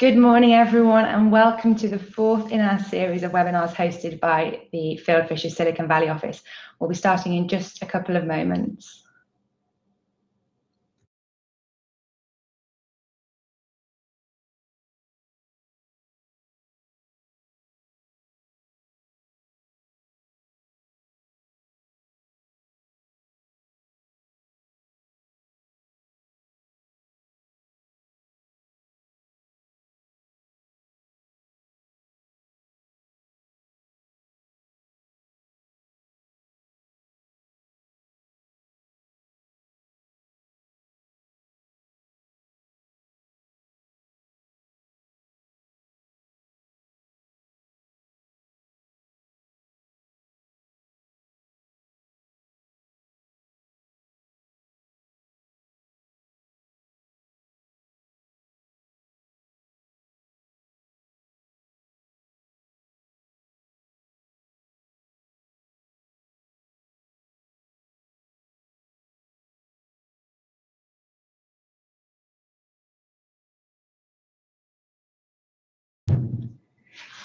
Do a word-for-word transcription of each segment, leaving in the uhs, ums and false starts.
Good morning, everyone, and welcome to the fourth in our series of webinars hosted by the Fieldfisher Silicon Valley office. We'll be starting in just a couple of moments.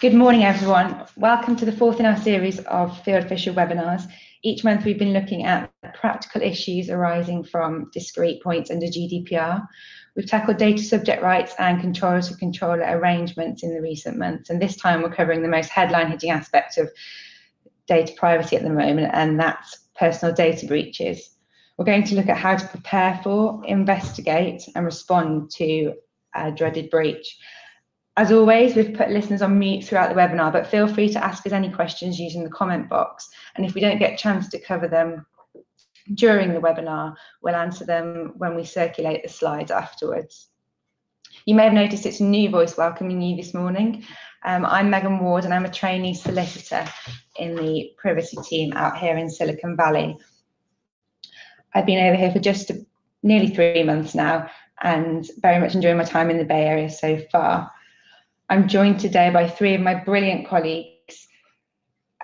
Good morning, everyone. Welcome to the fourth in our series of Fieldfisher webinars. Each month we've been looking at practical issues arising from discrete points under G D P R. We've tackled data subject rights and controller-to-controller arrangements in the recent months, and this time we're covering the most headline-hitting aspect of data privacy at the moment, and that's personal data breaches. We're going to look at how to prepare for, investigate, and respond to a dreaded breach. As always, we've put listeners on mute throughout the webinar, but feel free to ask us any questions using the comment box. And if we don't get a chance to cover them during the webinar, we'll answer them when we circulate the slides afterwards. You may have noticed it's a new voice welcoming you this morning. Um, I'm Megan Ward, and I'm a trainee solicitor in the privacy team out here in Silicon Valley. I've been over here for just a, nearly three months now, and very much enjoying my time in the Bay Area so far. I'm joined today by three of my brilliant colleagues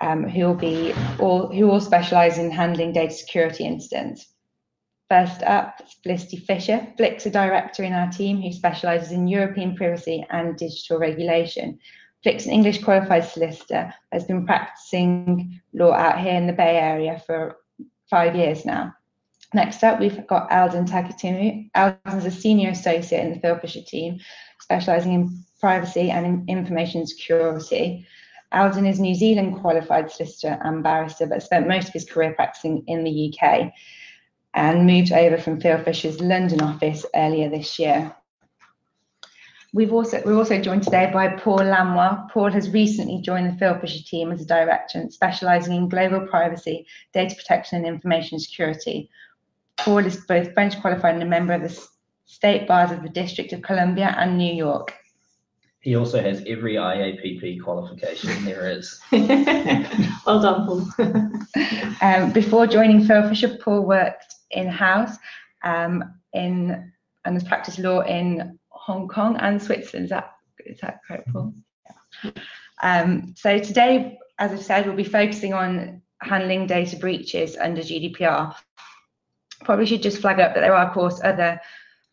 um, who will be all who all specialise in handling data security incidents. First up, Felicity Fisher. Flick's a director in our team who specialises in European privacy and digital regulation. Flick's an English qualified solicitor, has been practising law out here in the Bay Area for five years now. Next up, we've got Eldon Takutimu. Eldon's a senior associate in the Fieldfisher team, specialising in privacy and information security. Eldon is New Zealand qualified solicitor and barrister, but spent most of his career practising in the U K and moved over from Fieldfisher's London office earlier this year. We've also, we're also joined today by Paul Lamwa. Paul has recently joined the Fieldfisher team as a director, specialising in global privacy, data protection and information security. Paul is both French qualified and a member of the State Bars of the District of Columbia and New York. He also has every I A P P qualification there is. Well done, Paul. um, before joining Fieldfisher, Paul worked in-house um, in and has practiced law in Hong Kong and Switzerland. Is that, is that correct, Paul? Yeah. Um, so today, as I've said, we'll be focusing on handling data breaches under G D P R. Probably should just flag up that there are, of course, other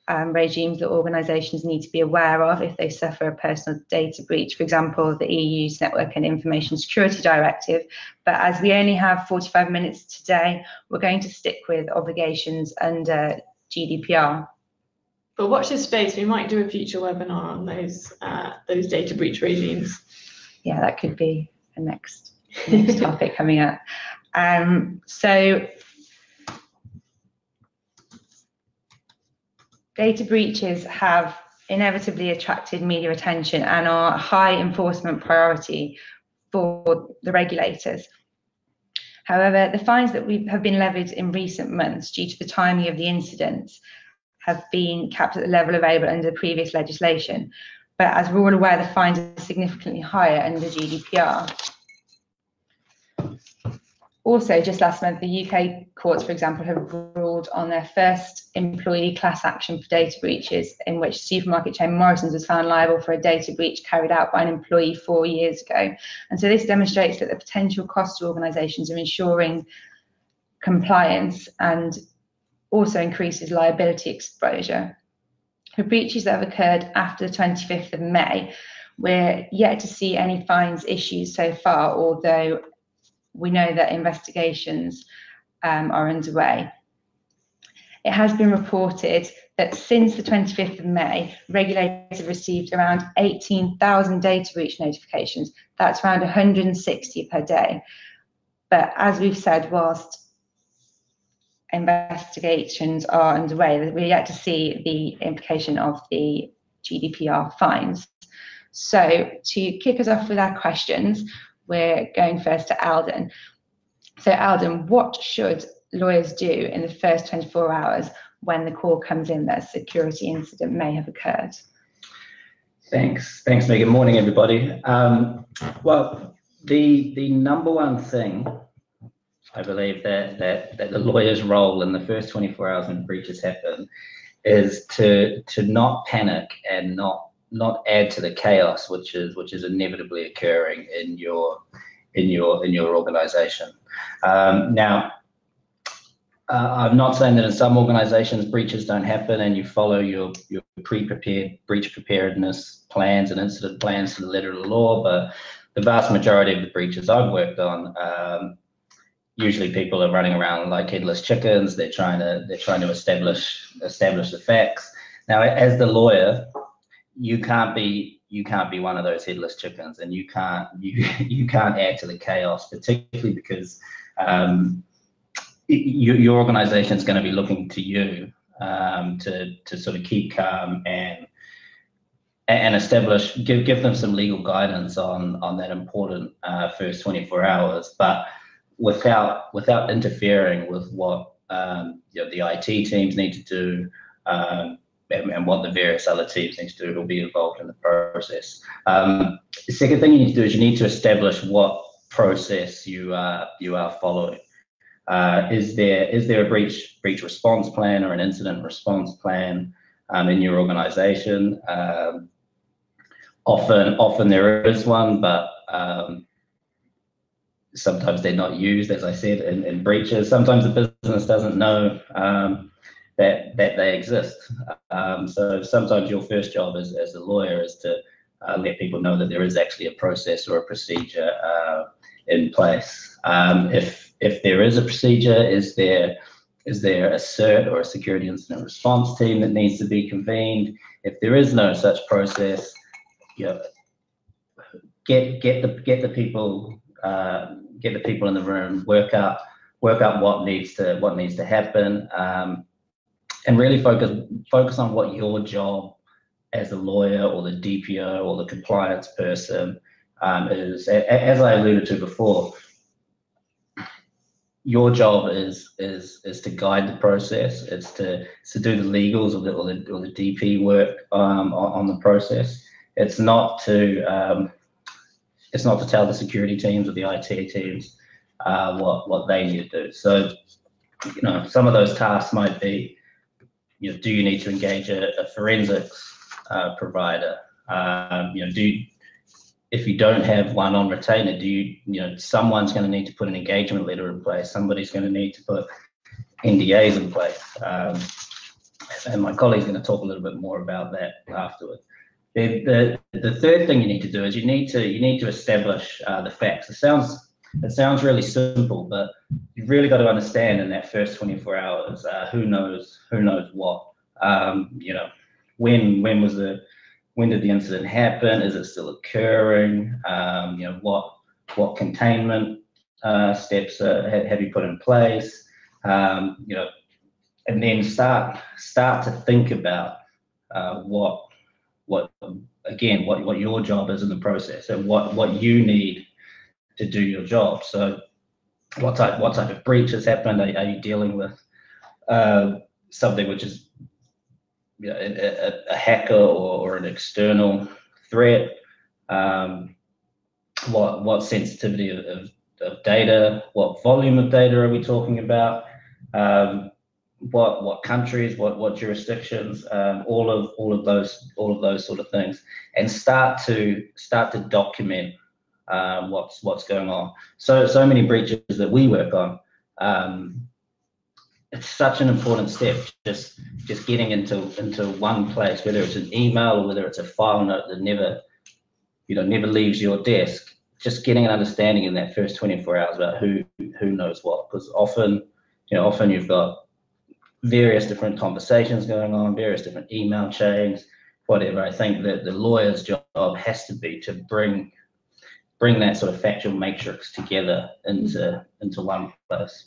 Um, regimes that organisations need to be aware of if they suffer a personal data breach, for example, the E U's Network and Information Security Directive. But as we only have forty-five minutes today, we're going to stick with obligations under G D P R. But watch this space, we might do a future webinar on those uh, those data breach regimes. Yeah, that could be a next, next topic coming up. Um, so. Data breaches have inevitably attracted media attention and are a high enforcement priority for the regulators. However, the fines that we have been levied in recent months due to the timing of the incidents have been capped at the level available under the previous legislation. But as we're all aware, the fines are significantly higher under G D P R. Also, just last month, the U K courts, for example, have ruled on their first employee class action for data breaches, in which supermarket chain Morrisons was found liable for a data breach carried out by an employee four years ago. And so this demonstrates that the potential cost to organisations of ensuring compliance and also increases liability exposure. for breaches that have occurred after the twenty-fifth of May. We're yet to see any fines issued so far, although we know that investigations um, are underway. It has been reported that since the twenty-fifth of May, regulators have received around eighteen thousand data breach notifications. That's around one hundred sixty per day. But as we've said, whilst investigations are underway, we're yet to see the implication of the G D P R fines. So to kick us off with our questions, we're going first to Eldon. So Eldon, what should lawyers do in the first twenty-four hours when the call comes in that a security incident may have occurred? Thanks, thanks Megan. Morning everybody. Um, well, the the number one thing I believe that, that that the lawyer's role in the first twenty-four hours when breaches happen is to to not panic and not not add to the chaos which is which is inevitably occurring in your in your in your organization. Um, now Uh, I'm not saying that in some organizations breaches don't happen and you follow your, your pre-prepared breach preparedness plans and incident plans to the letter of the law, but the vast majority of the breaches I've worked on, um, usually people are running around like headless chickens. They're trying to they're trying to establish establish the facts. Now, as the lawyer, you can't be you can't be one of those headless chickens, and you can't you you can't add to the chaos, particularly because um, Your, your organization is going to be looking to you um, to to sort of keep calm and and establish give give them some legal guidance on on that important uh, first twenty-four hours, but without without interfering with what um, you know, the I T teams need to do um, and, and what the various other teams need to do who'll be involved in the process. Um, the second thing you need to do is you need to establish what process you are you are following. Uh, is there is there a breach breach response plan or an incident response plan um, in your organization? Um, often often there is one, but um, sometimes they're not used, as I said, in, in breaches. Sometimes the business doesn't know um, that that they exist. Um, so sometimes your first job as, as a lawyer is to uh, let people know that there is actually a process or a procedure uh, in place. Um, if If there is a procedure, is there is there a CERT or a security incident response team that needs to be convened? If there is no such process, you know, get get the get the people uh, get the people in the room, work out work out what needs to what needs to happen, um, and really focus focus on what your job as a lawyer or the D P O or the compliance person um, is. As I alluded to before, your job is is is to guide the process. It's to it's to do the legals or the or the, or the D P work um, on, on the process. It's not to um, it's not to tell the security teams or the I T teams uh, what what they need to do. So, you know, some of those tasks might be, you know, do you need to engage a, a forensics uh, provider? Um, you know, do you, if you don't have one on retainer, do you, you know, someone's going to need to put an engagement letter in place. Somebody's going to need to put N D As in place. Um, and my colleague's going to talk a little bit more about that afterwards. The, the, the third thing you need to do is you need to, you need to establish uh, the facts. It sounds, it sounds really simple, but you've really got to understand in that first twenty-four hours, uh, who knows, who knows what, um, you know, when, when was the, when did the incident happen? Is it still occurring? Um, you know, what what containment uh, steps uh, have, have you put in place? Um, you know, and then start start to think about uh, what what again what what your job is in the process and what what you need to do your job. So, what type what type of breach has happened? Are, are you dealing with uh, something which is You know, a, a hacker or, or an external threat? Um, what what sensitivity of, of, of data? What volume of data are we talking about? Um, what what countries? What what jurisdictions? Um, all of all of those all of those sort of things, and start to start to document um, what's what's going on. So so many breaches that we work on. Um, it's such an important step, just just getting into into one place, whether it's an email or whether it's a file note that never, you know, never leaves your desk. Just getting an understanding in that first twenty-four hours about who who knows what, because often, you know, often you've got various different conversations going on, various different email chains, whatever. I think that the lawyer's job has to be to bring bring that sort of factual matrix together into into one place.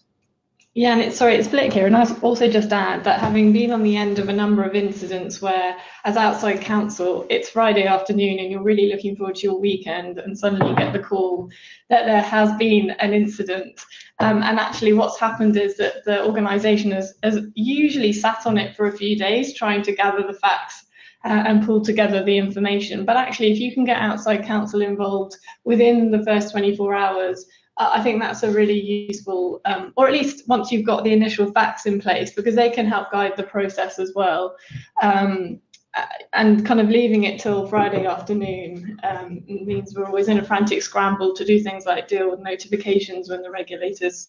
Yeah, and it's, sorry, it's Blake here, and I also just add that having been on the end of a number of incidents where, as outside counsel, it's Friday afternoon and you're really looking forward to your weekend, and suddenly you get the call that there has been an incident, um, and actually what's happened is that the organisation has, has usually sat on it for a few days trying to gather the facts Uh, and pull together the information. But actually, if you can get outside counsel involved within the first twenty-four hours, uh, I think that's a really useful, um, or at least once you've got the initial facts in place, because they can help guide the process as well. Um, and kind of leaving it till Friday afternoon um, means we're always in a frantic scramble to do things like deal with notifications when the regulators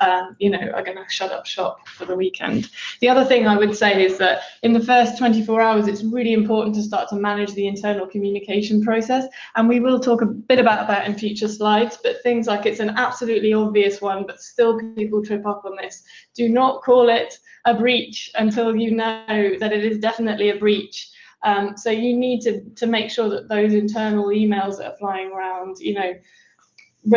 Um, you know, are going to shut up shop for the weekend. The other thing I would say is that in the first twenty-four hours, it's really important to start to manage the internal communication process. And we will talk a bit about that in future slides, but things like, it's an absolutely obvious one, but still people trip up on this. Do not call it a breach until you know that it is definitely a breach. Um, so you need to, to make sure that those internal emails that are flying around, you know,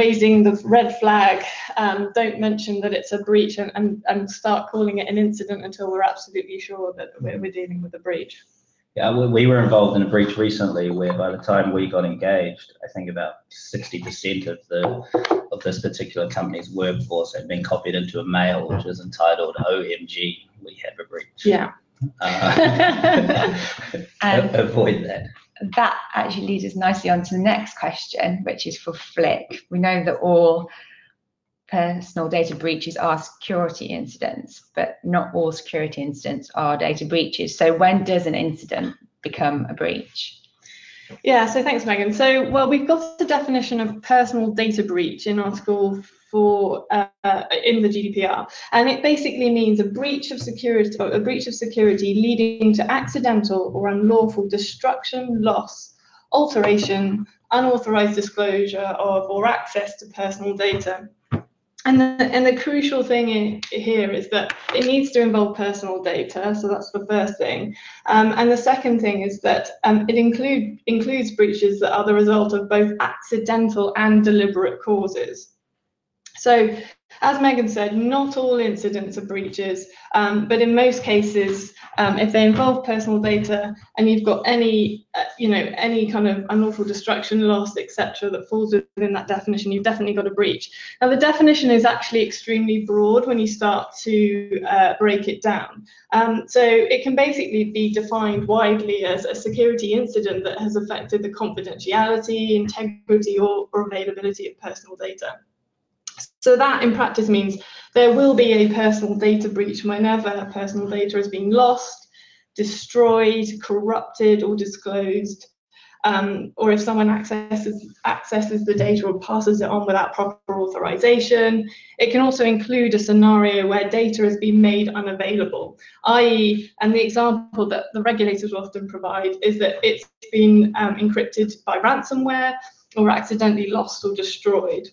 raising the red flag, um, don't mention that it's a breach, and, and, and start calling it an incident until we're absolutely sure that we're, we're dealing with a breach. Yeah, we were involved in a breach recently where by the time we got engaged, I think about sixty percent of the of this particular company's workforce had been copied into a mail which is entitled O M G, we have a breach. Yeah. Uh, avoid that. That actually leads us nicely on to the next question, which is for Flick. We know that all personal data breaches are security incidents, but not all security incidents are data breaches. So when does an incident become a breach? Yeah, so thanks, Megan. So, well, we've got the definition of personal data breach in Article four uh, in the G D P R, and it basically means a breach of security, a breach of security leading to accidental or unlawful destruction, loss, alteration, unauthorized disclosure of or access to personal data. And the, and the crucial thing in, here is that it needs to involve personal data, so that's the first thing. Um, and the second thing is that um, it include, includes breaches that are the result of both accidental and deliberate causes. So, as Megan said, not all incidents are breaches, um, but in most cases, um, if they involve personal data and you've got any, uh, you know, any kind of unlawful destruction, loss, et cetera, that falls within that definition, you've definitely got a breach. Now, the definition is actually extremely broad when you start to uh, break it down. Um, so it can basically be defined widely as a security incident that has affected the confidentiality, integrity, or, or availability of personal data. So that in practice means there will be a personal data breach whenever personal data has been lost, destroyed, corrupted or disclosed, um, or if someone accesses, accesses the data or passes it on without proper authorization. It can also include a scenario where data has been made unavailable, that is, and the example that the regulators will often provide is that it's been um, encrypted by ransomware or accidentally lost or destroyed.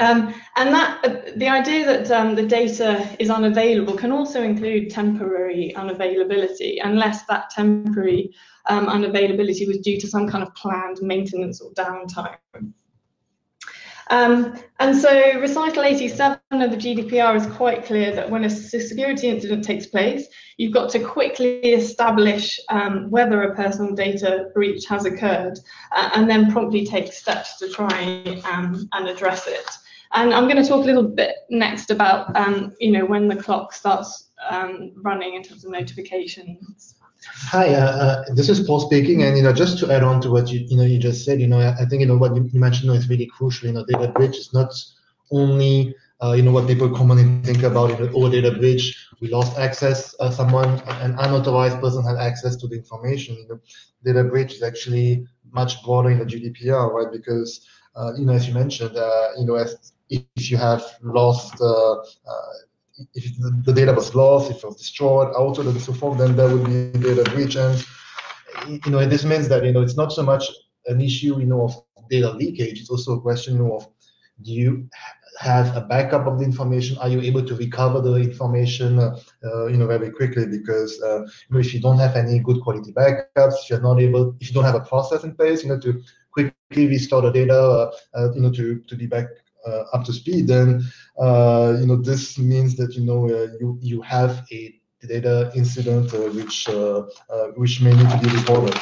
Um, and that uh, the idea that um, the data is unavailable can also include temporary unavailability, unless that temporary um, unavailability was due to some kind of planned maintenance or downtime. Um, and so recital eighty-seven of the G D P R is quite clear that when a security incident takes place, you've got to quickly establish um, whether a personal data breach has occurred, uh, and then promptly take steps to try um, and address it. And I'm going to talk a little bit next about, um, you know, when the clock starts um, running in terms of notifications. Hi, uh, uh, this is Paul speaking, and you know, just to add on to what you you know you just said, you know, I think you know what you mentioned is really crucial. You know, data breach is not only uh, you know what people commonly think about. You know, oh, data breach, we lost access. Uh, someone, an unauthorized person, had access to the information. You know, data breach is actually much broader in the G D P R, right? Because uh, you know, as you mentioned, uh, you know, as if you have lost. Uh, uh, if the data was lost, if it was destroyed, altered, and so forth, then there would be data breach. And you know, and this means that you know it's not so much an issue you know of data leakage. It's also a question you know, of do you have a backup of the information? Are you able to recover the information uh, you know very quickly? Because uh, you know, if you don't have any good quality backups, if you're not able, if you don't have a process in place, you know to quickly restore the data, uh, uh, you know to to be back uh, up to speed, then uh, you know this means that you know uh, you you have a data incident uh, which uh, uh, which may need to be reported,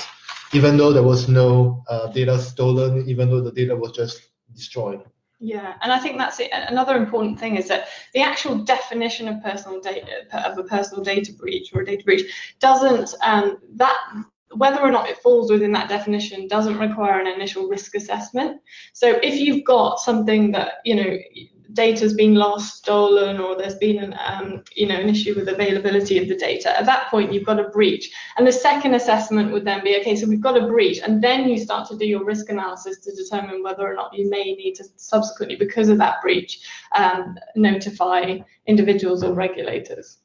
even though there was no uh, data stolen, even though the data was just destroyed. Yeah, and I think that's it. Another important thing is that the actual definition of personal data, of a personal data breach or a data breach, doesn't um, that. Whether or not it falls within that definition doesn't require an initial risk assessment. So if you've got something that, you know, data's been lost, stolen, or there's been an, um, you know, an issue with availability of the data, at that point you've got a breach. And the second assessment would then be, okay, so we've got a breach, and then you start to do your risk analysis to determine whether or not you may need to subsequently, because of that breach, um, notify individuals or regulators.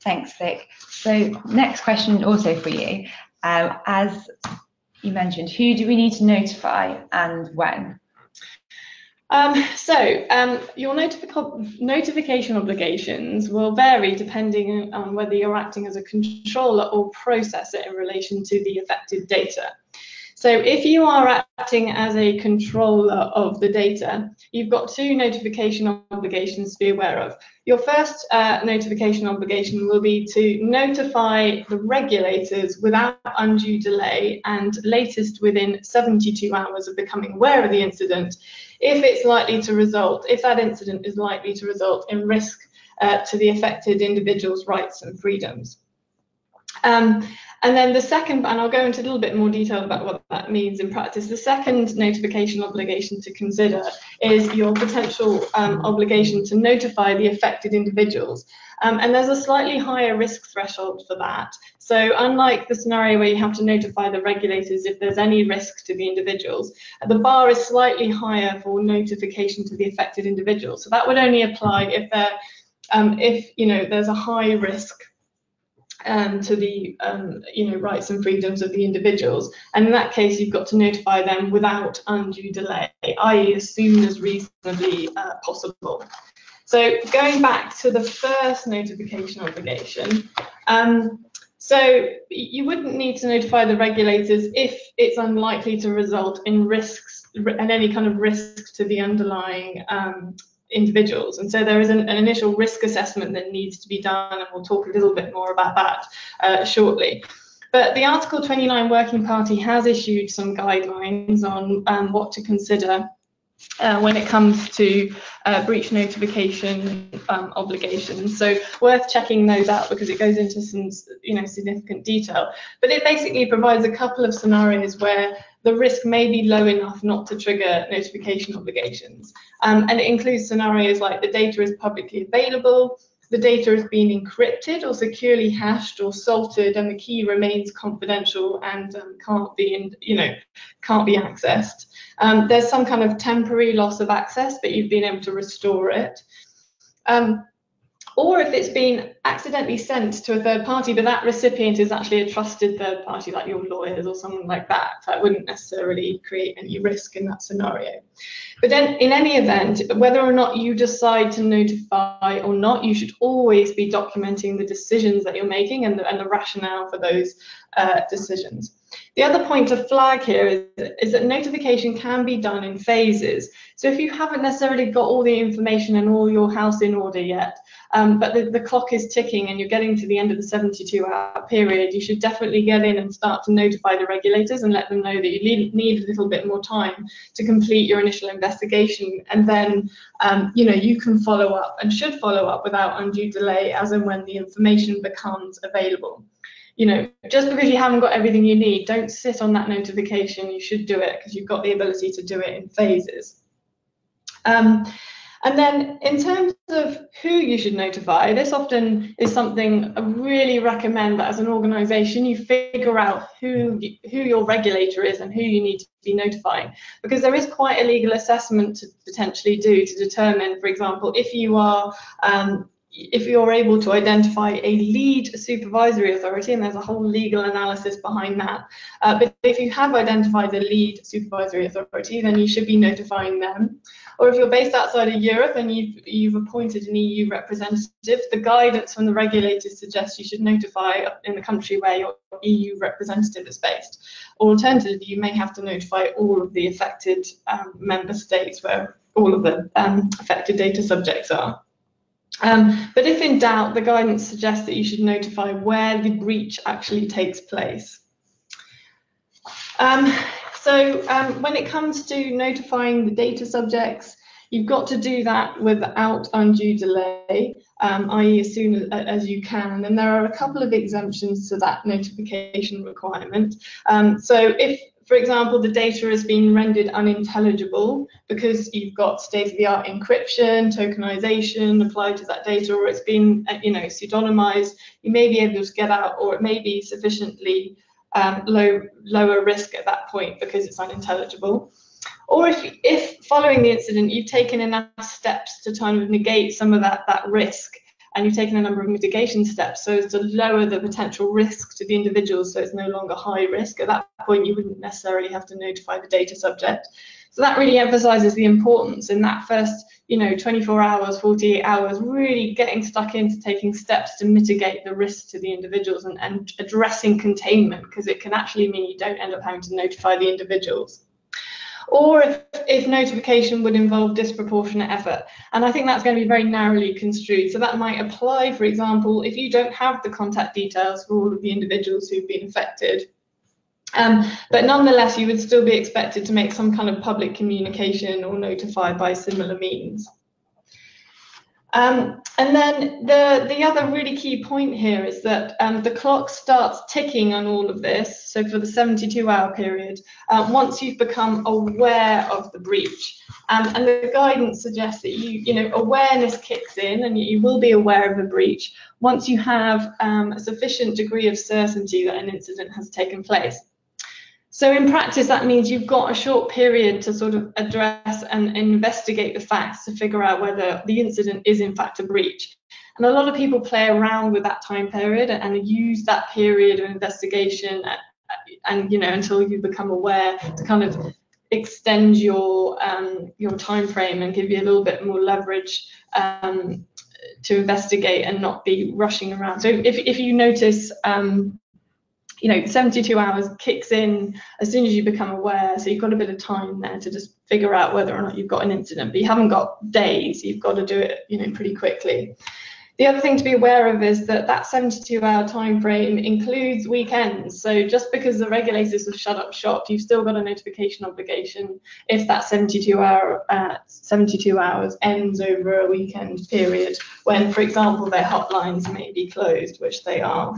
Thanks, Vic. So next question also for you. Um, as you mentioned, who do we need to notify and when? Um, so um, your notific notification obligations will vary depending on whether you're acting as a controller or processor in relation to the affected data. So if you are acting as a controller of the data, you've got two notification obligations to be aware of. Your first uh, notification obligation will be to notify the regulators without undue delay and latest within seventy-two hours of becoming aware of the incident, if it's likely to result, if that incident is likely to result in risk uh, to the affected individual's rights and freedoms. Um, And then the second, and I'll go into a little bit more detail about what that means in practice, the second notification obligation to consider is your potential um, obligation to notify the affected individuals. Um, and there's a slightly higher risk threshold for that. So unlike the scenario where you have to notify the regulators if there's any risk to the individuals, the bar is slightly higher for notification to the affected individuals. So that would only apply if, there, um, if you know, there's a high risk Um, to the um, you know, rights and freedoms of the individuals, and in that case you've got to notify them without undue delay, that is as soon as reasonably uh, possible. So going back to the first notification obligation, um, so you wouldn't need to notify the regulators if it's unlikely to result in risks and any kind of risk to the underlying um, individuals, and so there is an, an initial risk assessment that needs to be done, and we'll talk a little bit more about that uh, shortly. But the Article twenty-nine Working Party has issued some guidelines on um, what to consider uh, when it comes to uh, breach notification um, obligations. So worth checking those out because it goes into some, you know, significant detail. But it basically provides a couple of scenarios where the risk may be low enough not to trigger notification obligations. Um, and it includes scenarios like the data is publicly available, the data has been encrypted or securely hashed or salted, and the key remains confidential and um, can't be, in, you know, can't be accessed. Um, there's some kind of temporary loss of access, but you've been able to restore it. Um, Or if it's been accidentally sent to a third party, but that recipient is actually a trusted third party, like your lawyers or someone like that, that wouldn't necessarily create any risk in that scenario. But then, in any event, whether or not you decide to notify or not, you should always be documenting the decisions that you're making and the, and the rationale for those uh, decisions. The other point to flag here is, is that notification can be done in phases. So if you haven't necessarily got all the information and all your house in order yet, um, but the, the clock is ticking and you're getting to the end of the seventy-two hour period, you should definitely get in and start to notify the regulators and let them know that you need a little bit more time to complete your initial investigation. And then um, you know, you can follow up and should follow up without undue delay as and when the information becomes available. You know, just because you haven't got everything you need, don't sit on that notification. You should do it because you've got the ability to do it in phases. Um, And then in terms of who you should notify, this often is something I really recommend that as an organisation you figure out who, who your regulator is and who you need to be notifying, because there is quite a legal assessment to potentially do to determine, for example, if you are um, if you're able to identify a lead supervisory authority, and there's a whole legal analysis behind that. Uh, but if you have identified the lead supervisory authority, then you should be notifying them. Or if you're based outside of Europe and you've, you've appointed an E U representative, the guidance from the regulators suggests you should notify in the country where your E U representative is based. Alternatively, you may have to notify all of the affected um, member states where all of the um, affected data subjects are. Um, but if in doubt, the guidance suggests that you should notify where the breach actually takes place. Um, so um, when it comes to notifying the data subjects, you've got to do that without undue delay, um, that is as soon as you can. And there are a couple of exemptions to that notification requirement. Um, so if, for example, the data has been rendered unintelligible because you've got state-of-the-art encryption, tokenization applied to that data, or it's been, you know, pseudonymized, you may be able to get out, or it may be sufficiently um, low, lower risk at that point because it's unintelligible. Or if, if following the incident, you've taken enough steps to kind of negate some of that, that risk, and you've taken a number of mitigation steps so as to lower the potential risk to the individual, so it's no longer high risk. At that point, you wouldn't necessarily have to notify the data subject. So that really emphasises the importance in that first, you know, twenty-four hours, forty-eight hours, really getting stuck into taking steps to mitigate the risk to the individuals and, and addressing containment, because it can actually mean you don't end up having to notify the individuals. Or if, if notification would involve disproportionate effort. And I think that's going to be very narrowly construed. So that might apply, for example, if you don't have the contact details for all of the individuals who've been affected. Um, but nonetheless, you would still be expected to make some kind of public communication or notify by similar means. Um, and then the, the other really key point here is that um, the clock starts ticking on all of this, so for the seventy-two hour period, uh, once you've become aware of the breach. Um, and the guidance suggests that you, you know, awareness kicks in and you will be aware of a breach once you have um, a sufficient degree of certainty that an incident has taken place. So in practice, that means you've got a short period to sort of address and investigate the facts to figure out whether the incident is in fact a breach. And a lot of people play around with that time period and use that period of investigation and, you know, until you become aware to kind of extend your, um, your time frame and give you a little bit more leverage um, to investigate and not be rushing around. So if, if you notice, um, you know, seventy-two hours kicks in as soon as you become aware, so you've got a bit of time there to just figure out whether or not you've got an incident, but you haven't got days, you've got to do it, you know, pretty quickly. The other thing to be aware of is that that seventy-two hour time frame includes weekends, so just because the regulators have shut up shop, you've still got a notification obligation if that seventy-two hours ends over a weekend period when, for example, their hotlines may be closed, which they are.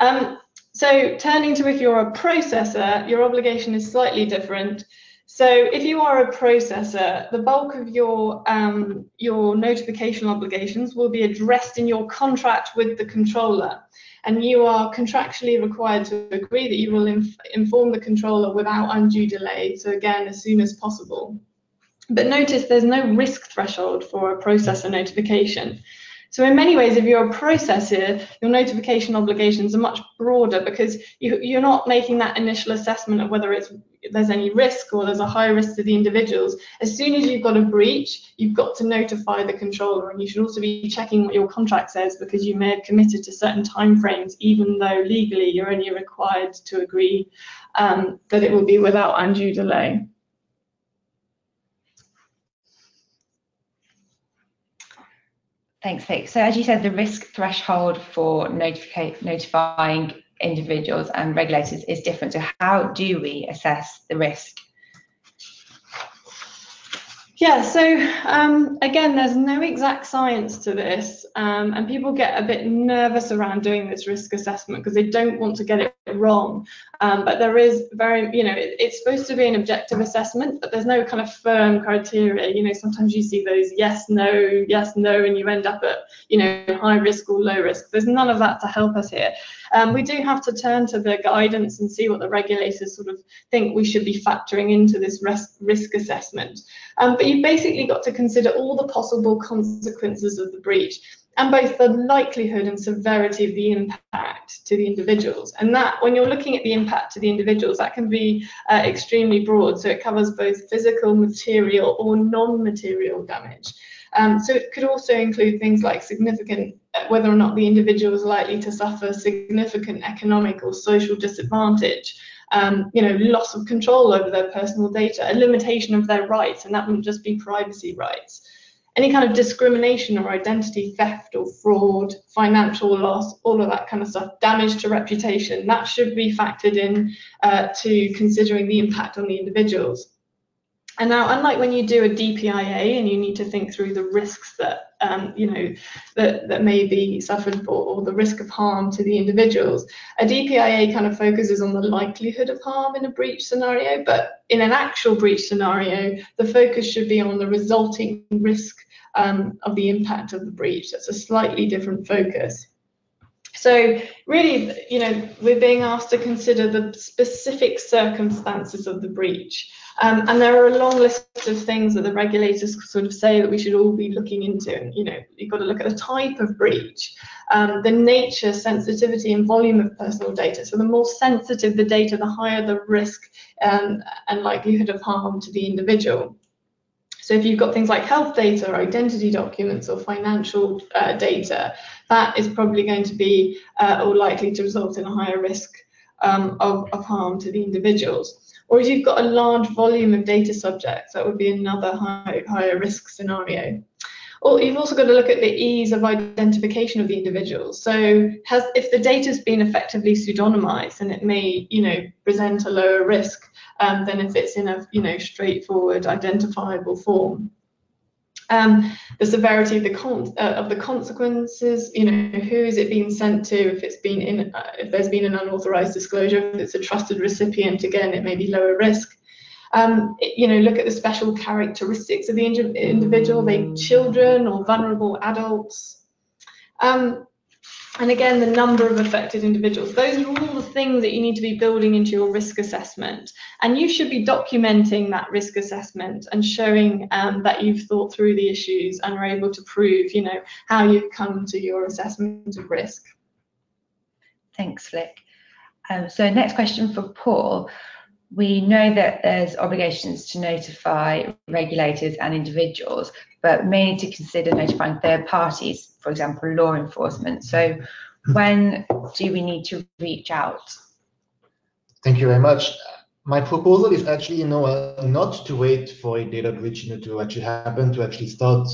Um, So turning to if you're a processor, your obligation is slightly different. So if you are a processor, the bulk of your, um, your notification obligations will be addressed in your contract with the controller. And you are contractually required to agree that you will inf- inform the controller without undue delay. So again, as soon as possible. But notice there's no risk threshold for a processor notification. So in many ways, if you're a processor, your notification obligations are much broader because you, you're not making that initial assessment of whether it's, there's any risk or there's a high risk to the individuals. As soon as you've got a breach, you've got to notify the controller, and you should also be checking what your contract says, because you may have committed to certain timeframes, even though legally you're only required to agree um, that it will be without undue delay. Thanks, Vic. So as you said, the risk threshold for notifying individuals and regulators is different. So how do we assess the risk? Yeah, so um, again, there's no exact science to this, um, and people get a bit nervous around doing this risk assessment because they don't want to get it wrong. Um, but there is very, you know, it, it's supposed to be an objective assessment, but there's no kind of firm criteria. You know, sometimes you see those yes, no, yes, no, and you end up at, you know, high risk or low risk. There's none of that to help us here. Um, we do have to turn to the guidance and see what the regulators sort of think we should be factoring into this risk, risk assessment. Um, but you've basically got to consider all the possible consequences of the breach and both the likelihood and severity of the impact to the individuals. And that, when you're looking at the impact to the individuals, that can be uh, extremely broad. So it covers both physical, material, or non-material damage. Um, so it could also include things like significant, whether or not the individual is likely to suffer significant economic or social disadvantage. Um, you know, loss of control over their personal data, a limitation of their rights, and that wouldn't just be privacy rights. Any kind of discrimination or identity theft or fraud, financial loss, all of that kind of stuff, damage to reputation, that should be factored in uh, to considering the impact on the individuals. And now, unlike when you do a D P I A and you need to think through the risks that, um, you know, that, that may be suffered for, or the risk of harm to the individuals, a D P I A kind of focuses on the likelihood of harm in a breach scenario. But in an actual breach scenario, the focus should be on the resulting risk um, of the impact of the breach. That's a slightly different focus. So really, you know, we're being asked to consider the specific circumstances of the breach. Um, and there are a long list of things that the regulators sort of say that we should all be looking into. And, you know, you've got to look at the type of breach, um, the nature, sensitivity, and volume of personal data. So the more sensitive the data, the higher the risk um, and likelihood of harm to the individual. So if you've got things like health data, or identity documents, or financial uh, data, that is probably going to be uh, or likely to result in a higher risk um, of, of harm to the individuals. Or if you've got a large volume of data subjects, that would be another high, higher risk scenario. Or you've also got to look at the ease of identification of the individuals. So has, if the data's been effectively pseudonymized, then it may, you know, present a lower risk um, than if it's in a, you know, straightforward, identifiable form. Um, the severity of the, con uh, of the consequences, you know, who is it being sent to, if it's been in, uh, if there's been an unauthorized disclosure, if it's a trusted recipient, again, it may be lower risk. Um, you know, look at the special characteristics of the individual, they children or vulnerable adults. Um, and again, the number of affected individuals. Those are all the things that you need to be building into your risk assessment. And you should be documenting that risk assessment and showing um, that you've thought through the issues and are able to prove, you know, how you've come to your assessment of risk. Thanks, Flick. Um, so next question for Paul. We know that there's obligations to notify regulators and individuals, but mainly to consider notifying third parties, for example, law enforcement. So when do we need to reach out? Thank you very much. My proposal is actually, you know, uh, not to wait for a data breach, you know, to actually happen, to actually start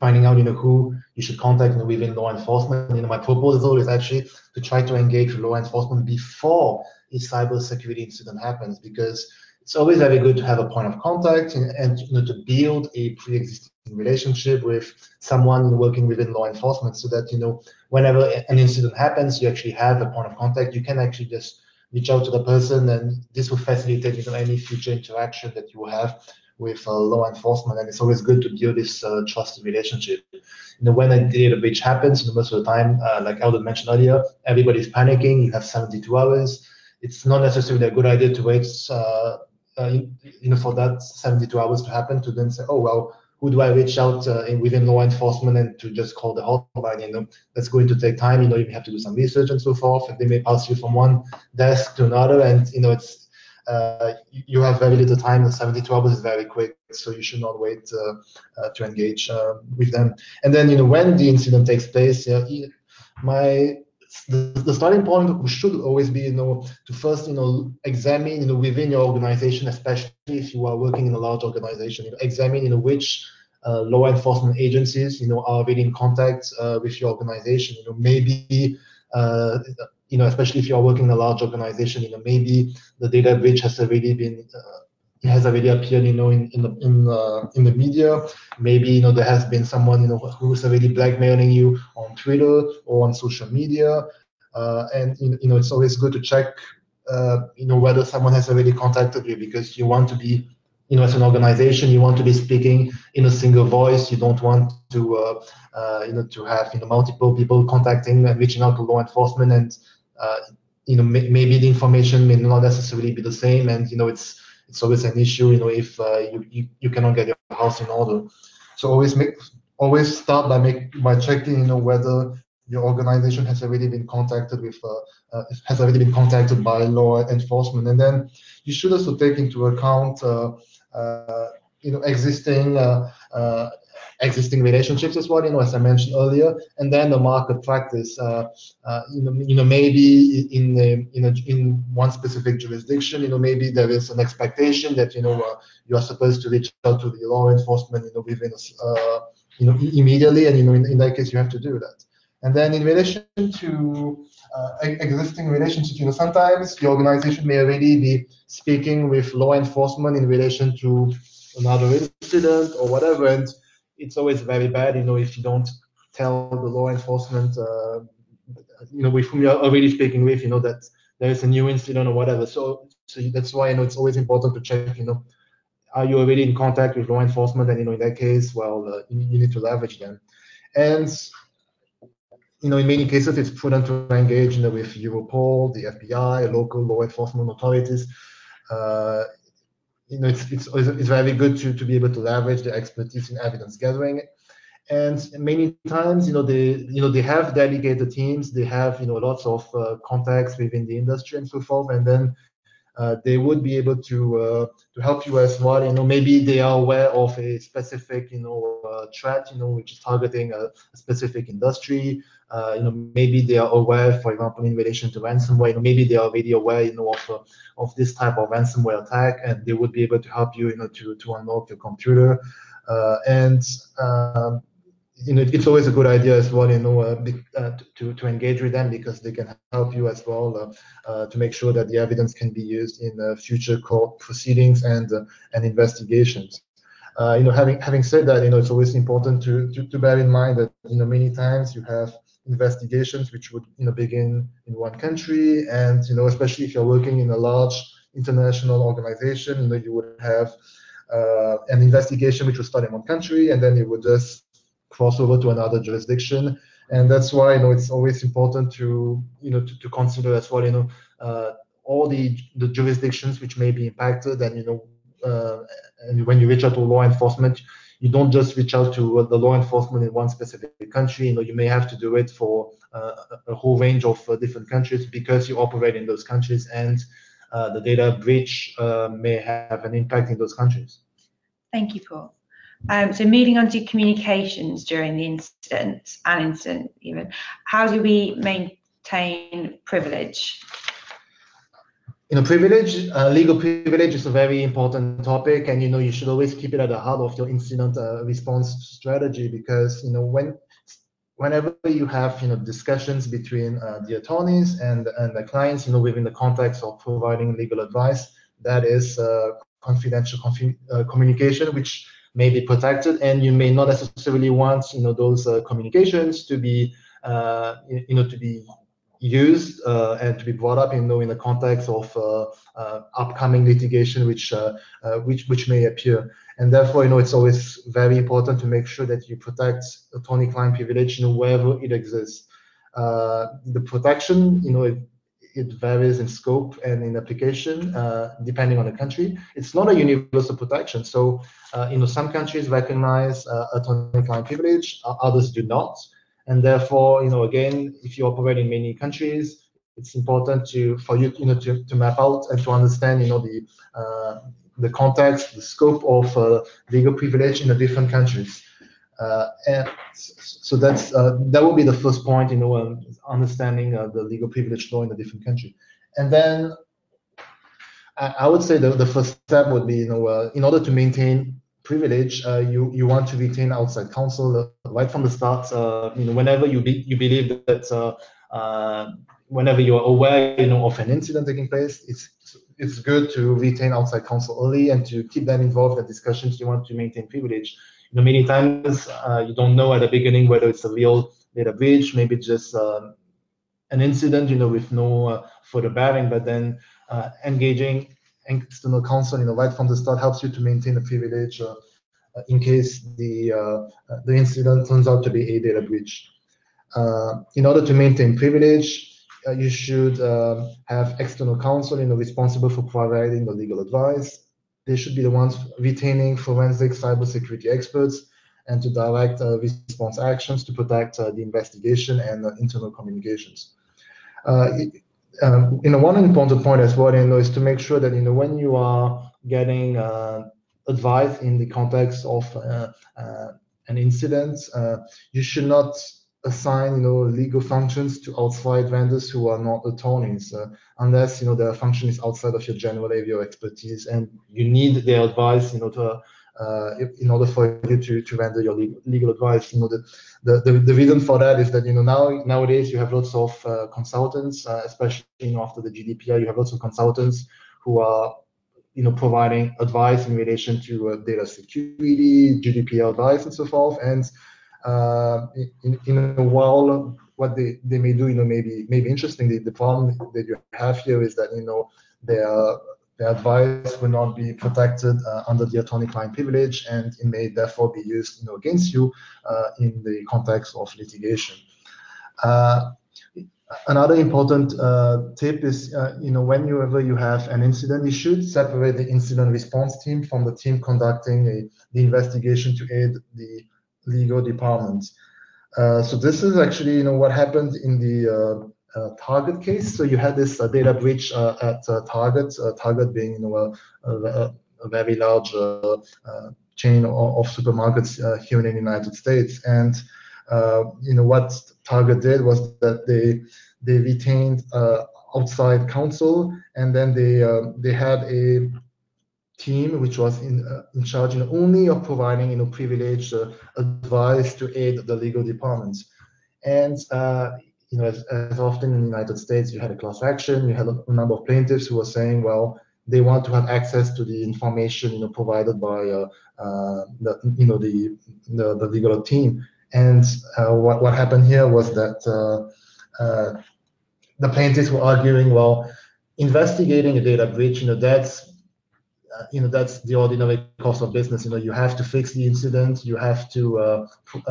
finding out, you know, who you should contact, you know, within law enforcement. You know, my proposal is actually to try to engage law enforcement before a cybersecurity incident happens, because it's always very good to have a point of contact and, and you know, to build a pre-existing relationship with someone working within law enforcement, so that, you know, whenever an incident happens, you actually have a point of contact. You can actually just reach out to the person, and this will facilitate, you know, any future interaction that you have with uh, law enforcement. And it's always good to build this uh, trusted relationship. You know, when a data breach happens, you know, most of the time, uh, like Eldon mentioned earlier, everybody's panicking. You have seventy-two hours. It's not necessarily a good idea to wait, uh, uh, you know, for that seventy-two hours to happen to then say, oh, well, who do I reach out uh, in, within law enforcement, and to just call the hotline? You know, that's going to take time. You know, you have to do some research and so forth, and they may pass you from one desk to another, and you know, it's uh, you have very little time. And seventy-two hours is very quick, so you should not wait uh, uh, to engage uh, with them. And then, you know, when the incident takes place, uh, my The, the starting point should always be, you know, to first, you know, examine, you know, within your organization, especially if you are working in a large organization, you know, examine, you know, which uh, law enforcement agencies, you know, are really in contact uh, with your organization. You know, maybe, uh, you know, especially if you are working in a large organization, you know, maybe the data breach has already been, uh, it has already appeared, you know, in in the in the, in the media. Maybe, you know, there has been someone, you know, who's already blackmailing you on Twitter or on social media, uh, and you know, it's always good to check, uh, you know, whether someone has already contacted you, because you want to be, you know, as an organization, you want to be speaking in a single voice. You don't want to, uh, uh, you know, to have, you know, multiple people contacting and reaching out to law enforcement, and uh, you know, may, maybe the information may not necessarily be the same, and you know, it's it's always an issue, you know, if uh, you, you you cannot get your house in order. So always make always start by make by checking, you know, whether your organization has already been contacted with uh, uh, has already been contacted by law enforcement, and then you should also take into account. Uh, Uh, you know, existing uh, uh, existing relationships as well. You know, as I mentioned earlier, and then the market practice. Uh, uh, you know, you know, maybe in the, in a, in one specific jurisdiction, you know, maybe there is an expectation that you know uh, you are supposed to reach out to the law enforcement, you know, within uh, you know immediately, and you know in, in that case you have to do that. And then in relation to uh, existing relationships, you know, sometimes the organization may already be speaking with law enforcement in relation to another incident or whatever, and it's always very bad, you know, if you don't tell the law enforcement, uh, you know, with whom you're already speaking with, you know, that there is a new incident or whatever. So, so that's why, you know, it's always important to check, you know, are you already in contact with law enforcement? And, you know, in that case, well, uh, you, you need to leverage them. And you know, in many cases, it's prudent to engage, you know, with Europol, the F B I, local law enforcement authorities. Uh, you know, it's, it's it's very good to to be able to leverage the expertise in evidence gathering, and many times, you know, they you know they have delegated teams, they have you know lots of uh, contacts within the industry and so forth, and then uh, they would be able to uh, to help you as well. You know, maybe they are aware of a specific you know uh, threat, you know, which is targeting a, a specific industry. Uh, you know, maybe they are aware, for example, in relation to ransomware, you know, maybe they are already aware, you know, of, uh, of this type of ransomware attack, and they would be able to help you, you know, to, to unlock your computer. Uh, and, um, you know, it's always a good idea as well, you know, uh, uh, to, to engage with them, because they can help you as well uh, uh, to make sure that the evidence can be used in uh, future court proceedings and, uh, and investigations. Uh, you know, having, having said that, you know, it's always important to, to, to bear in mind that, you know, many times you have investigations which would you know begin in one country, and you know especially if you're working in a large international organization, you know you would have uh, an investigation which would start in one country, and then it would just cross over to another jurisdiction. And that's why you know it's always important to you know to, to consider as well you know uh, all the the jurisdictions which may be impacted, and you know uh, and when you reach out to law enforcement, you don't just reach out to uh, the law enforcement in one specific country. You know, you may have to do it for uh, a whole range of uh, different countries, because you operate in those countries, and uh, the data breach uh, may have an impact in those countries. Thank you, Paul. Um, so moving on to communications during the incident, an incident even, how do we maintain privilege? You know, privilege, uh, legal privilege is a very important topic, and you know you should always keep it at the heart of your incident uh, response strategy, because you know when, whenever you have you know discussions between uh, the attorneys and and the clients, you know within the context of providing legal advice, that is uh, confidential confi uh, communication, which may be protected, and you may not necessarily want you know those uh, communications to be uh, you know to be. used uh, and to be brought up, you know, in the context of uh, uh, upcoming litigation, which uh, uh, which which may appear, and therefore, you know, it's always very important to make sure that you protect attorney-client privilege, you know, wherever it exists. Uh, the protection, you know, it, it varies in scope and in application uh, depending on the country. It's not a universal protection, so uh, you know, some countries recognize uh, attorney-client privilege, others do not. And therefore, you know, again, if you operate in many countries, it's important to for you, you know, to, to map out and to understand, you know, the uh, the context, the scope of uh, legal privilege in the different countries. Uh, and so that's uh, that will be the first point, you know, um, understanding uh, the legal privilege law in a different country. And then I, I would say the the first step would be, you know, uh, in order to maintain privilege, uh, you you want to retain outside counsel uh, right from the start. Uh, you know, whenever you be, you believe that uh, uh, whenever you're aware, you know, of an incident taking place, it's it's good to retain outside counsel early and to keep them involved in discussions. You want to maintain privilege. You know, many times uh, you don't know at the beginning whether it's a real data breach, maybe just um, an incident, you know, with no uh, further bearing. But then uh, engaging external counsel, you know, right from the start helps you to maintain the privilege uh, in case the uh, the incident turns out to be a data breach. Uh, in order to maintain privilege, Uh, you should uh, have external counsel, you know, responsible for providing the legal advice. They should be the ones retaining forensic cybersecurity experts and to direct uh, response actions to protect uh, the investigation and uh, internal communications. Uh, it, um, you know, one important point as well, you know, is to make sure that, you know, when you are getting uh, advice in the context of uh, uh, an incident, uh, you should not assign, you know, legal functions to outside vendors who are not attorneys, uh, unless, you know, their function is outside of your general area of expertise and you need their advice, you know, to, uh, in order for you to, to render your legal, legal advice. You know, the, the, the, the reason for that is that, you know, now nowadays you have lots of uh, consultants, uh, especially, you know, after the G D P R, you have lots of consultants who are, you know, providing advice in relation to uh, data security, G D P R advice, and so forth. And Uh, in, in a while, what they, they may do, you know, maybe maybe interesting. The, the problem that you have here is that, you know, their their advice will not be protected uh, under the attorney-client privilege, and it may therefore be used, you know, against you uh, in the context of litigation. Uh, another important uh, tip is, uh, you know, whenever you have an incident, you should separate the incident response team from the team conducting a, the investigation to aid the legal department. Uh, so this is actually, you know, what happened in the uh, uh, Target case. So you had this uh, data breach uh, at uh, Target, uh, Target being, you know, a, a, a very large uh, uh, chain of, of supermarkets uh, here in the United States. And, uh, you know, what Target did was that they they retained uh, outside counsel, and then they uh, they had a team which was in uh, in charge, you know, only of providing, you know, privileged uh, advice to aid the legal department. And uh, you know, as, as often in the United States, you had a class action. You had a number of plaintiffs who were saying, well, they want to have access to the information, you know, provided by uh, uh, the, you know, the, the the legal team. And uh, what what happened here was that uh, uh, the plaintiffs were arguing, well, investigating a data breach, you know, that's you know, that's the ordinary course of business. You know, you have to fix the incident. You have to, uh,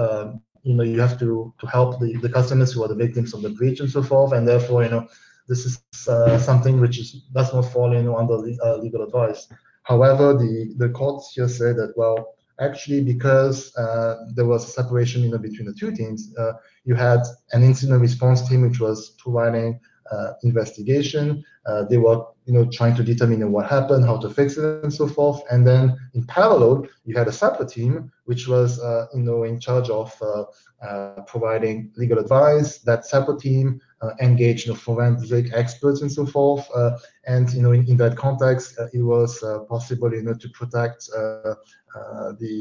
uh, you know, you have to to help the, the customers who are the victims of the breach and so forth. And therefore, you know, this is uh, something which is does not fall, you know, under the, uh, legal advice. However, the the courts here say that, well, actually, because uh, there was a separation, you know, between the two teams, uh, you had an incident response team which was providing uh, investigation. Uh, they were, you know, trying to determine what happened, how to fix it, and so forth. And then in parallel, you had a separate team which was, uh, you know, in charge of uh, uh, providing legal advice. That separate team uh, engaged, you know, forensic experts and so forth. Uh, and, you know, in, in that context, uh, it was uh, possible, you know, to protect uh, uh, the,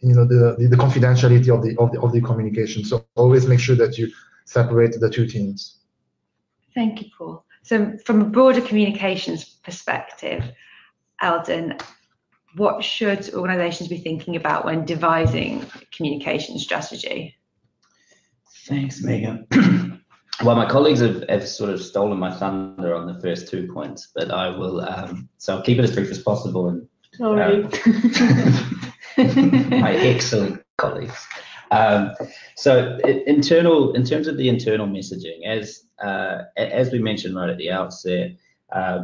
you know, the, the the confidentiality of the of the of the communication. So always make sure that you separate the two teams. Thank you, Paul. So from a broader communications perspective, Eldon, what should organisations be thinking about when devising communication strategy? Thanks, Megan. Well, my colleagues have, have sort of stolen my thunder on the first two points, but I will, um, so I'll keep it as brief as possible. And, sorry. Um, my excellent colleagues. Um, so internal, in terms of the internal messaging, as uh, as we mentioned right at the outset, uh,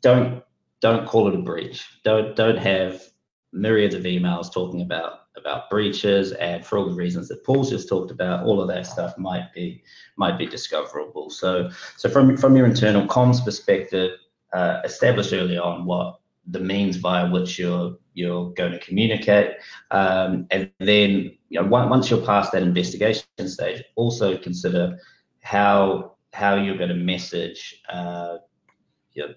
don't don't call it a breach. Don't don't have myriads of emails talking about about breaches, and for all the reasons that Paul's just talked about, all of that stuff might be might be discoverable. So so from from your internal comms perspective, uh, establish early on what the means via which you're you're going to communicate, um, and then, you know, once you're past that investigation stage, also consider how how you're going to message uh, you know,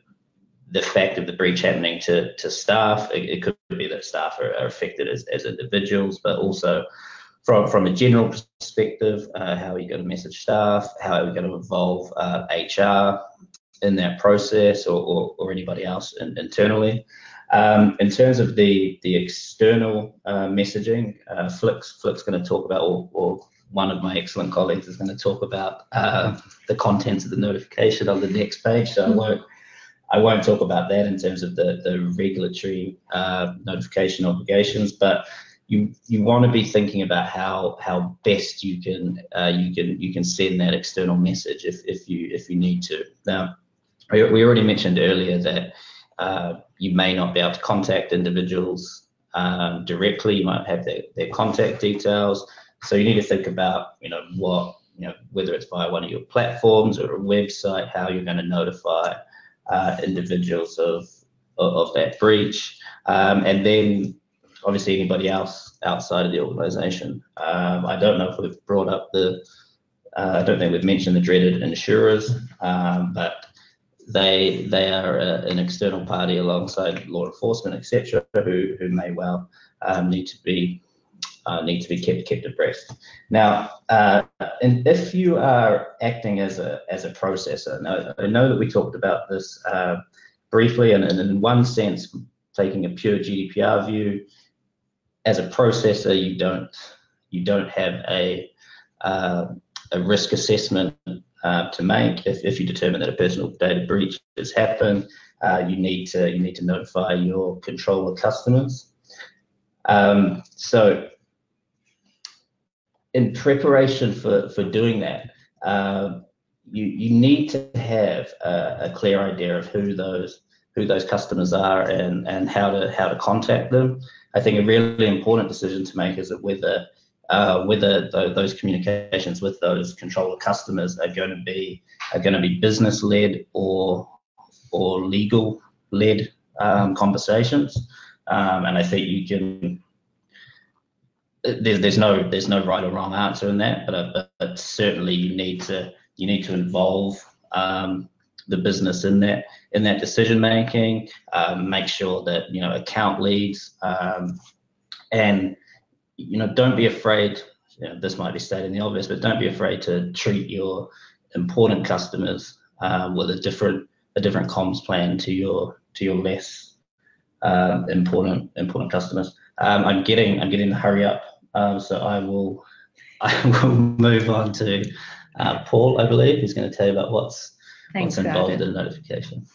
the fact of the breach happening to to staff. It, it could be that staff are, are affected as, as individuals, but also from, from a general perspective, uh, how are you going to message staff, how are we going to involve uh, H R in that process, or, or, or anybody else in, internally. Um, in terms of the, the external uh, messaging, uh, Flick's, Flick's going to talk about, or, or one of my excellent colleagues is going to talk about uh, the contents of the notification on the next page, so I won't, I won't talk about that in terms of the, the regulatory uh, notification obligations, but you you want to be thinking about how how best you can uh, you can you can send that external message if if you if you need to. Now, we, we already mentioned earlier that uh, you may not be able to contact individuals um, directly. You might have their, their contact details, so you need to think about you know what you know whether it's via one of your platforms or a website, how you're going to notify uh, individuals of, of of that breach, um, and then. Obviously, anybody else outside of the organisation. Um, I don't know if we've brought up the. Uh, I don't think we've mentioned the dreaded insurers, um, but they they are a, an external party alongside law enforcement, et cetera, who who may well um, need to be uh, need to be kept kept abreast. Now, uh, and if you are acting as a as a processor, now I know that we talked about this uh, briefly, and, and in one sense, taking a pure G D P R view. As a processor, you don't you don't have a uh, a risk assessment uh, to make. If, if you determine that a personal data breach has happened, uh, you need to you need to notify your controller customers. Um, so, in preparation for for doing that, uh, you you need to have a, a clear idea of who those who those customers are and and how to how to contact them. I think a really important decision to make is that whether uh, whether th those communications with those controller customers are going to be are going to be business led or or legal led um, conversations. Um, and I think you can. There's there's no there's no right or wrong answer in that, but, uh, but certainly you need to you need to involve. Um, the business in that in that decision making, um, make sure that you know account leads, um, and you know don't be afraid. You know, this might be stating the obvious, but don't be afraid to treat your important customers uh, with a different a different comms plan to your to your less uh, important important customers. Um, I'm getting I'm getting the hurry up, um, so I will I will move on to uh, Paul, I believe, who's going to tell you about what's. Thanks, what's involved in notification.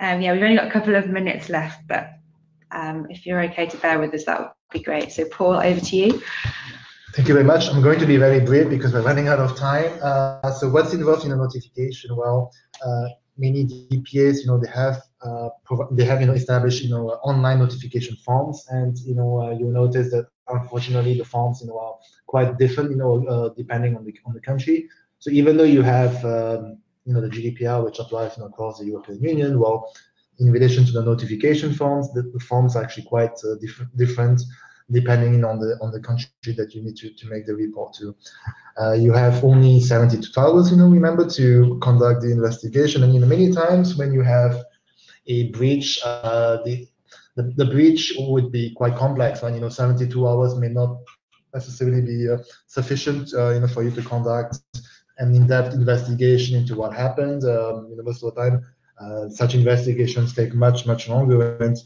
Um, yeah, we've only got a couple of minutes left, but um, if you're okay to bear with us, that would be great. So Paul, over to you. Thank you very much. I'm going to be very brief because we're running out of time. Uh, so what's involved in a notification? Well, uh, many D P As, you know, they have uh, they have you know established you know online notification forms, and you know uh, you'll notice that unfortunately the forms you know are quite different you know uh, depending on the on the country. So even though you have um, you know, the G D P R, which applies you know, across the European Union. Well, in relation to the notification forms, the, the forms are actually quite uh, different, different depending on the on the country that you need to, to make the report to. Uh, you have only seventy-two hours, you know, remember, to conduct the investigation. And you know, many times when you have a breach, uh, the, the the breach would be quite complex, and you know, seventy-two hours may not necessarily be uh, sufficient, uh, you know, for you to conduct an in-depth investigation into what happened. Um, you know, most of the time, uh, such investigations take much, much longer. And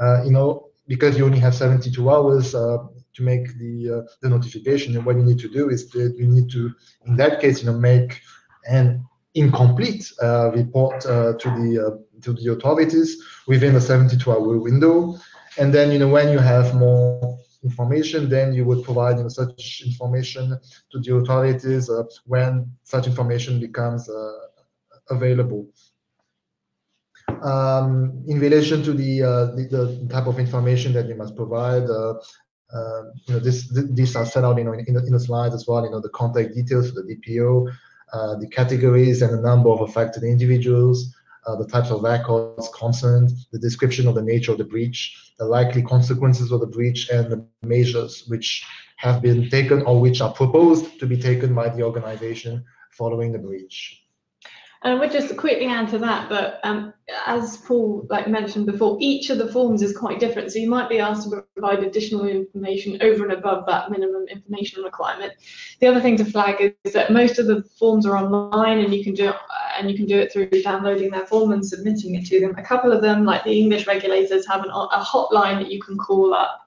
uh, you know, because you only have seventy-two hours uh, to make the uh, the notification, and what you need to do is that you need to, in that case, you know, make an incomplete uh, report uh, to the uh, to the authorities within a seventy-two hour window. And then, you know, when you have more information, then you would provide you know, such information to the authorities uh, when such information becomes uh, available. Um, in relation to the, uh, the the type of information that you must provide, uh, uh, you know, this th these are set out you know in, in the slides as well. You know, the contact details for the D P O, uh, the categories and the number of affected individuals. Uh, the types of records concerned, the description of the nature of the breach, the likely consequences of the breach, and the measures which have been taken or which are proposed to be taken by the organization following the breach. And I would just quickly add to that, but um, as Paul like mentioned before, each of the forms is quite different, so you might be asked to provide additional information over and above that minimum information requirement. The other thing to flag is that most of the forms are online, and you can do it, and you can do it through downloading their form and submitting it to them. A couple of them, like the English regulators, have an, a hotline that you can call up,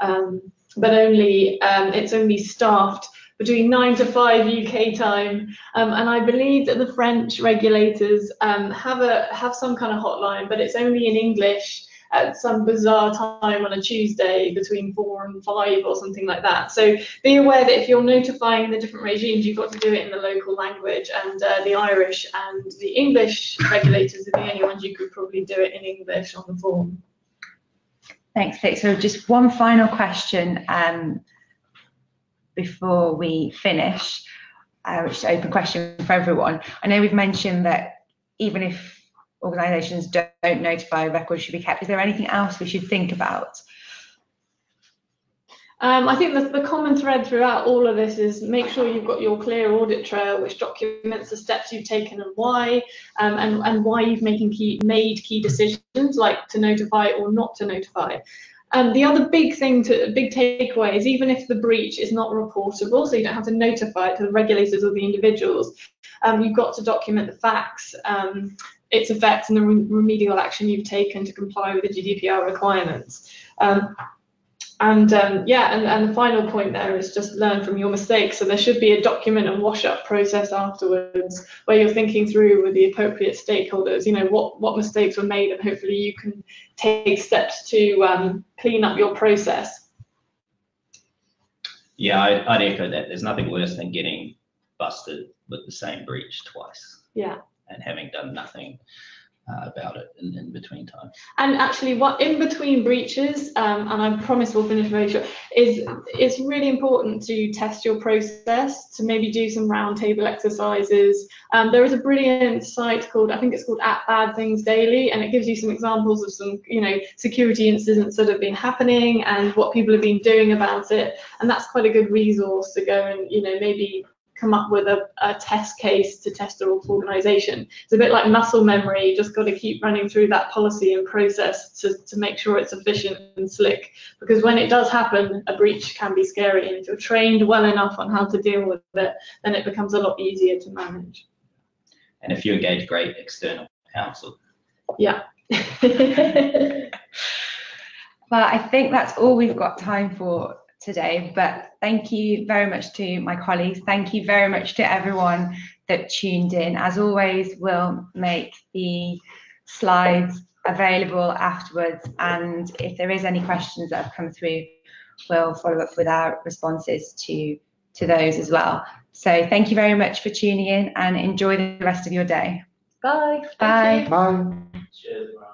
um, but only um, it's only staffed between nine to five U K time, um, and I believe that the French regulators um, have a have some kind of hotline, but it's only in English at some bizarre time on a Tuesday between four and five or something like that. So be aware that if you're notifying the different regimes, you've got to do it in the local language, and uh, the Irish and the English regulators are the only ones you could probably do it in English on the form. Thanks, Vic. So just one final question. Um, before we finish, uh, which is an open question for everyone. I know we've mentioned that even if organisations don't, don't notify, records should be kept. Is there anything else we should think about? Um, I think the, the common thread throughout all of this is make sure you've got your clear audit trail, which documents the steps you've taken and why, um, and, and why you've making key, made key decisions, like to notify or not to notify. Um, the other big thing, to big takeaway, is even if the breach is not reportable, so you don't have to notify it to the regulators or the individuals, um, you've got to document the facts, um, its effects, and the re remedial action you've taken to comply with the G D P R requirements. Um, and um, yeah, and, and the final point there is just learn from your mistakes. So there should be a document and wash-up process afterwards, where you're thinking through with the appropriate stakeholders, you know, what what mistakes were made, and hopefully you can take steps to um, clean up your process. Yeah, I'd, I'd echo that. There's nothing worse than getting busted with the same breach twice. Yeah. And having done nothing Uh, about it in, in between time. And actually, what in between breaches, um, and I promise we'll finish very short, is it's really important to test your process, to maybe do some roundtable exercises. Um, there is a brilliant site called, I think it's called At Bad Things Daily, and it gives you some examples of some, you know, security incidents that have been happening and what people have been doing about it. And that's quite a good resource to go and, you know, maybe come up with a, a test case to test the organisation. It's a bit like muscle memory, you just got to keep running through that policy and process to, to make sure it's efficient and slick, because when it does happen, a breach can be scary, and if you're trained well enough on how to deal with it, then it becomes a lot easier to manage. And if you engage great external counsel. Yeah. Well, I think that's all we've got time for today, but thank you very much to my colleagues. Thank you very much to everyone that tuned in. As always, we'll make the slides available afterwards, and if there is any questions that have come through, we'll follow up with our responses to to those as well. So thank you very much for tuning in, and enjoy the rest of your day. Bye. Bye. Bye. Cheers.